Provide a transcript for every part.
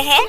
Huh?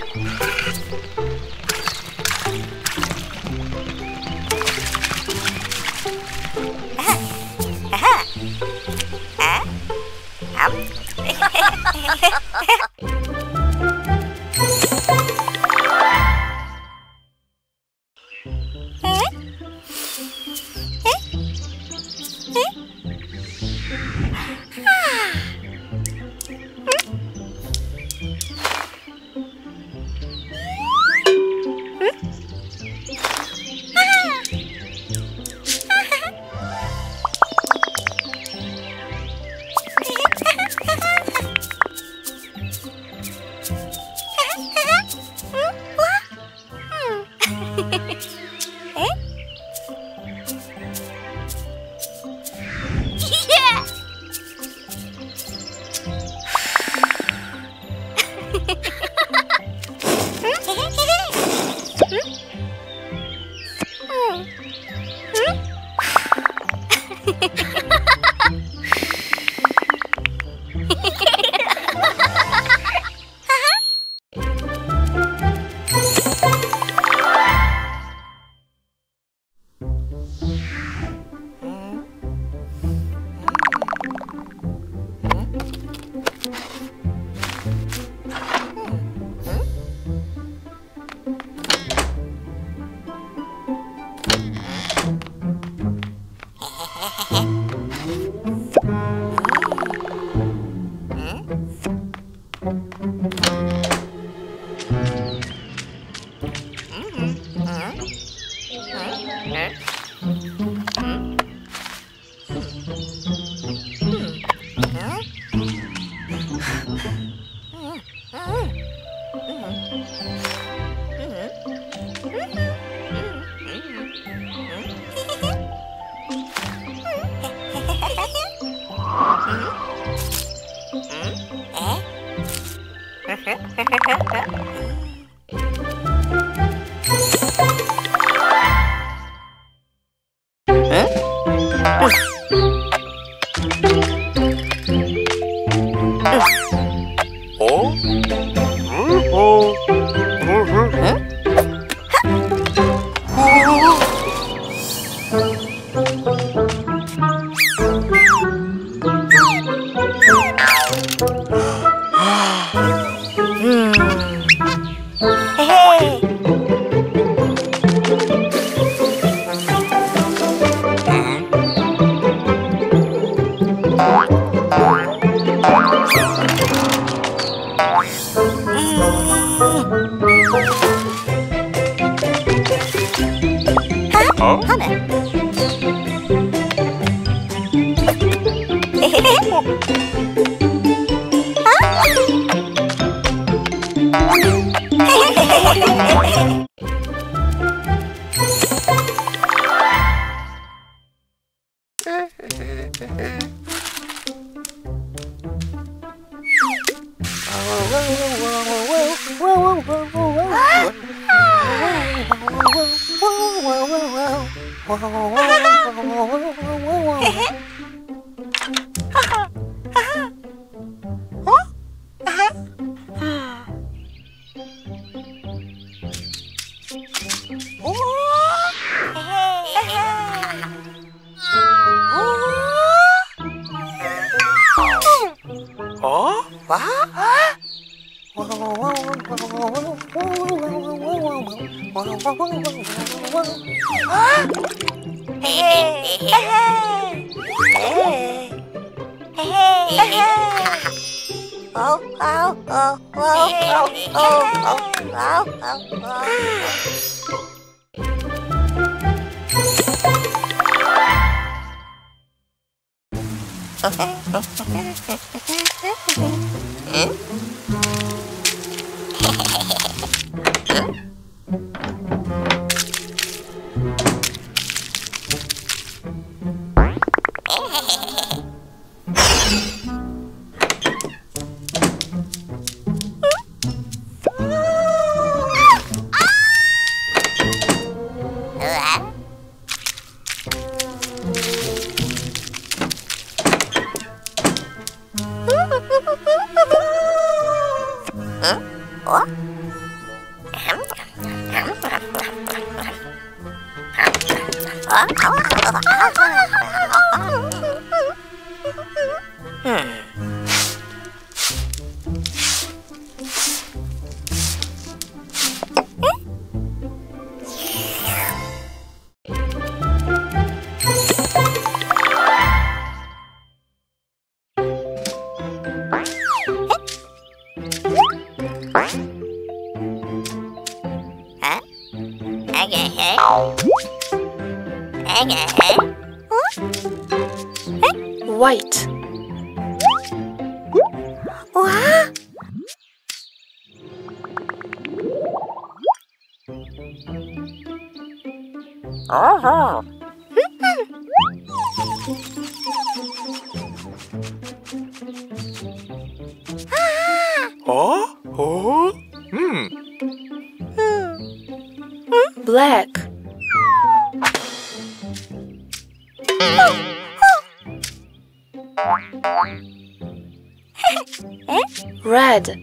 What? White. Uh-huh. Oh, oh, Black. Red.